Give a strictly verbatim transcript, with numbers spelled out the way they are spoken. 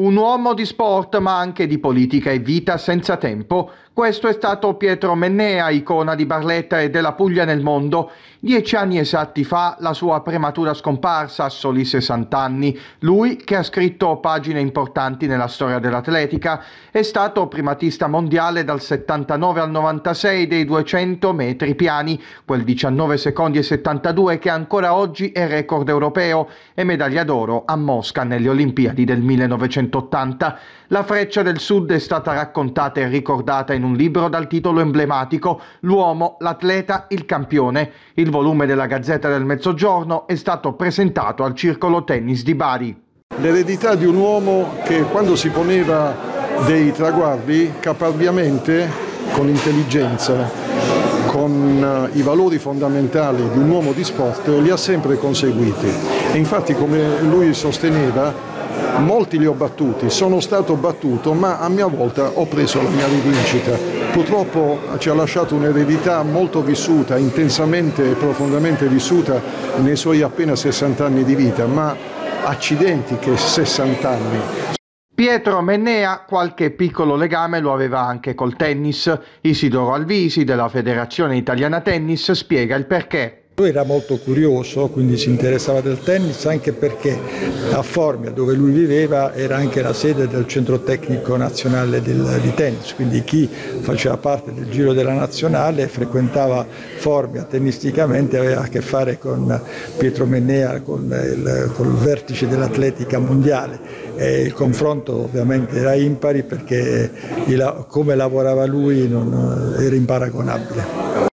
Un uomo di sport ma anche di politica e vita senza tempo. Questo è stato Pietro Mennea, icona di Barletta e della Puglia nel mondo. Dieci anni esatti fa la sua prematura scomparsa a soli sessanta anni. Lui, che ha scritto pagine importanti nella storia dell'atletica, è stato primatista mondiale dal settantanove al novantasei dei duecento metri piani, quel diciannove secondi e settantadue che ancora oggi è record europeo, e medaglia d'oro a Mosca nelle Olimpiadi del millenovecentottanta. La freccia del Sud è stata raccontata e ricordata in un libro dal titolo emblematico «L'uomo, l'atleta, il campione». Il volume della Gazzetta del Mezzogiorno è stato presentato al Circolo Tennis di Bari. L'eredità di un uomo che, quando si poneva dei traguardi, caparbiamente, con intelligenza, con i valori fondamentali di un uomo di sport, li ha sempre conseguiti. E infatti, come lui sosteneva, molti li ho battuti, sono stato battuto, ma a mia volta ho preso la mia rivincita. Purtroppo ci ha lasciato un'eredità molto vissuta, intensamente e profondamente vissuta nei suoi appena sessanta anni di vita, ma accidenti che sessanta anni. Pietro Mennea qualche piccolo legame lo aveva anche col tennis. Isidoro Alvisi della Federazione Italiana Tennis spiega il perché. Lui era molto curioso, quindi si interessava del tennis, anche perché a Formia, dove lui viveva, era anche la sede del centro tecnico nazionale del, di tennis, quindi chi faceva parte del giro della nazionale frequentava Formia tennisticamente, aveva a che fare con Pietro Mennea, con il, con il vertice dell'atletica mondiale. E il confronto ovviamente era impari perché il, come lavorava lui non, era imparagonabile.